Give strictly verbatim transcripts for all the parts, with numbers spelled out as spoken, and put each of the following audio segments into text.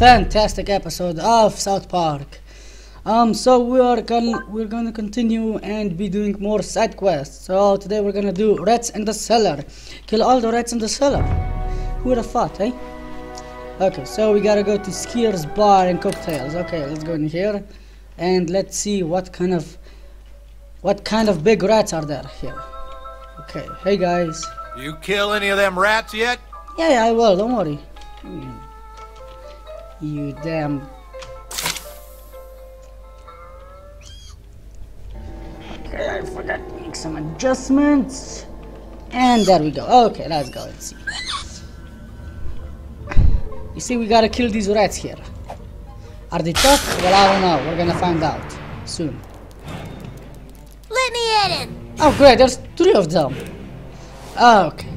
fantastic episode of South Park. Um, so we are gonna we're gonna continue and be doing more side quests. So today we're gonna do rats in the cellar, kill all the rats in the cellar. Who would have thought, eh? Okay, so we gotta go to Skier's Bar and Cocktails. Okay, let's go in here and let's see what kind of what kind of big rats are there here. Okay, hey guys. You kill any of them rats yet? Yeah, yeah, I will. Don't worry. Hmm. You damn. Okay, I forgot to make some adjustments. And there we go. Okay, let's go. Let's see. You see, we gotta kill these rats here. Are they tough? Well, I don't know. We're gonna find out soon. Let me at it. Oh, great. There's three of them. Okay.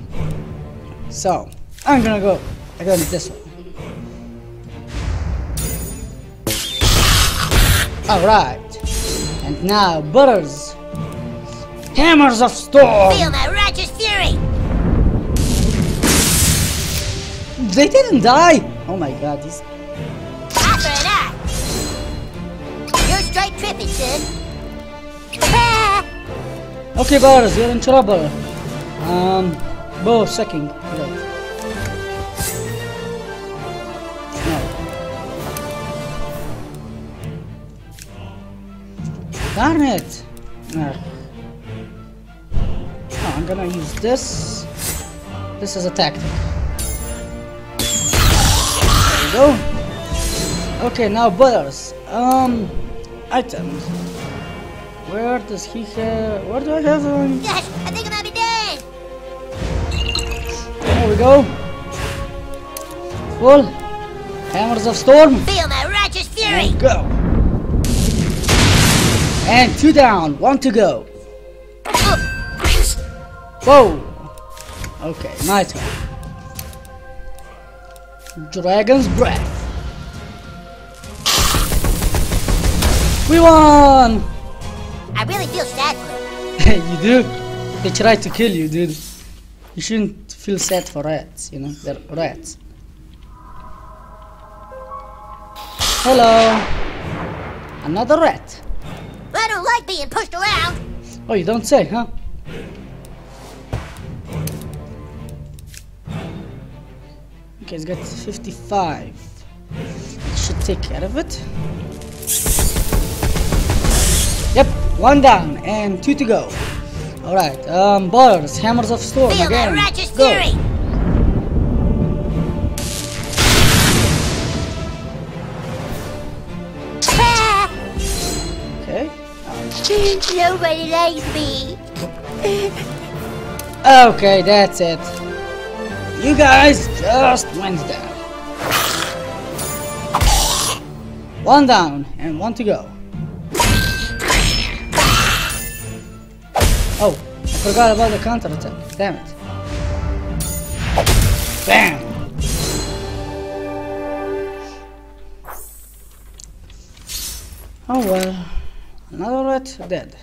So, I'm gonna go. I'm gonna do this one. Alright. And now, Butters. Hammers of Storm. Feel my righteous fury. They didn't die. Oh my god. This... Eye for an eye. You're straight tripping, Sid. Okay, Butters, you're in trouble. Um, bow sucking. Right. Darn it! Uh, oh, I'm gonna use this. This is a tactic. There we go. Okay, now Butters. Um, items. Where does he have? Where do I have him? Yes, I think I might be dead. There we go. Full. Hammers of Storm. Feel my righteous fury. There we go. And two down, one to go. Whoa! Okay, my turn. Dragon's breath. We won! I really feel sad for it. You do? They tried to kill you, dude. You shouldn't feel sad for rats, you know? They're rats. Hello! Another rat. I don't like being pushed around. Oh, you don't say, huh? Okay, it's got fifty-five. It should take care of it. Yep, one down and two to go. All right, um, Butters, Hammers of Storm Feel again. That righteous go. Theory. Nobody likes me. Okay, that's it. You guys just went down. One down and one to go. Oh, I forgot about the counterattack. Damn it. Bam! Oh well. Another rat dead.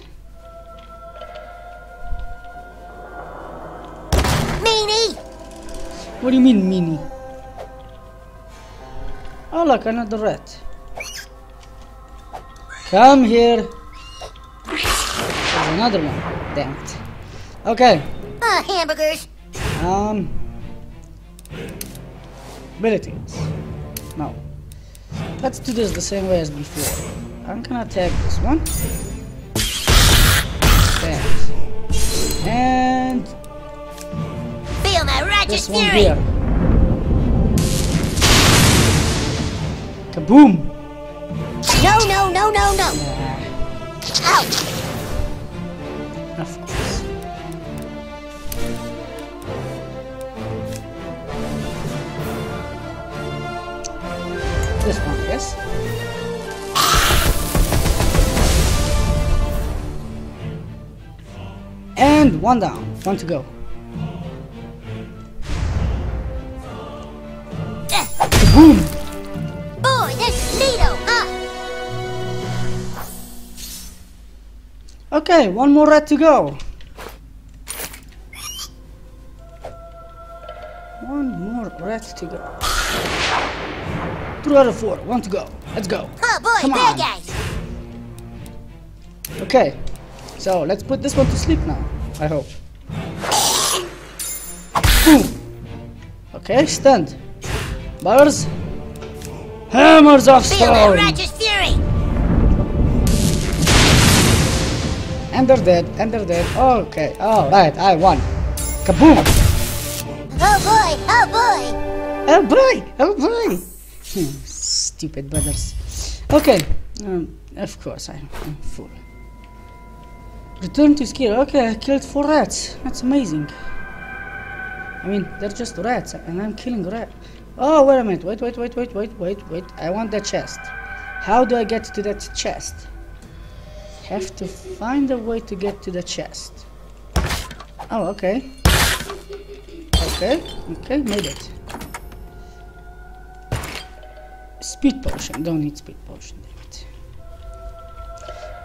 Meanie! What do you mean, meanie? Oh, look, another rat. Come here. There's another one. Damn it. Okay. Uh, hamburgers. Um. Abilities. No. Let's do this the same way as before. I'm gonna attack this one. Thanks. And feel my righteous fury. Kaboom! No, no, no, no, no. Yeah. Ow! Of course. This one, yes. And one down, one to go. Uh, Boom! Boy, that's Skidor, huh? Okay, one more rat to go. One more rat to go. Two out of four. One to go. Let's go. Oh boy, come on. Bad guys. Okay. So let's put this one to sleep now. I hope. Boom. Okay, stand. Butters. Hammers of Storm. And they're dead. And they're dead. Okay. Alright, I won. Kaboom. Oh boy. Oh boy. Oh boy. Oh boy. Stupid brothers. Okay. Um, of course, I'm a fool. Return to Skidor. Okay, I killed four rats. That's amazing. I mean, they're just rats, and I'm killing rats. Oh, wait a minute. Wait, wait, wait, wait, wait, wait, wait. I want that chest. How do I get to that chest? Have to find a way to get to the chest. Oh, okay. Okay, okay, made it. Speed potion. Don't need speed potion, damn it.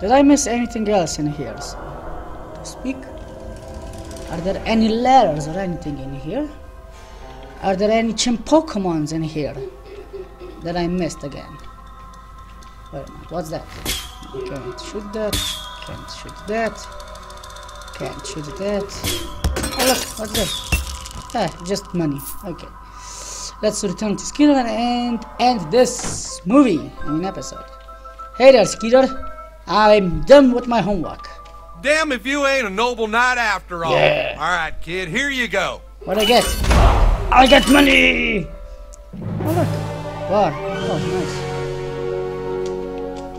Did I miss anything else in here? So, to speak. Are there any letters or anything in here? Are there any chimp Pokemons in here that I missed again? Wait a minute, what's that? Can't shoot that. Can't shoot that. Can't shoot that. Oh look, what's that? Ah, just money. Okay. Let's return to Skidor and end this movie in an episode. Hey there, Skidor. I'm done with my homework. Damn if you ain't a noble knight after all. Yeah. Alright, kid, here you go. What'd I get? I got money! Oh look. Wow. Oh,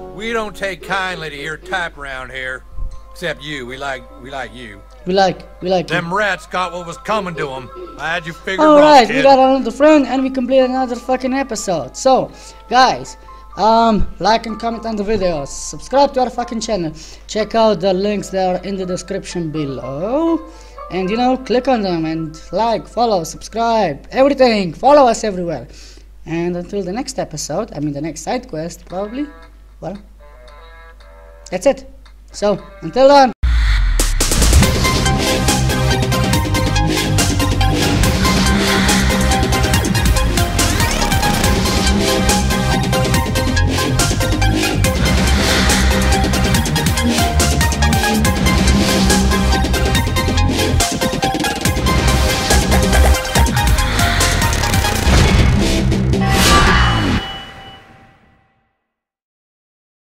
nice. We don't take kindly to your type around here. Except you. We like we like you. We like we like them you. Rats got what was coming to them. Glad you figured out. Alright, we got another friend and we completed another fucking episode. So, guys, um like and comment on the videos, subscribe to our fucking channel, check out the links that are in the description below, and you know, click on them and like, follow, subscribe, everything. Follow us everywhere, and until the next episode, I mean the next side quest probably, well, that's it. So until then.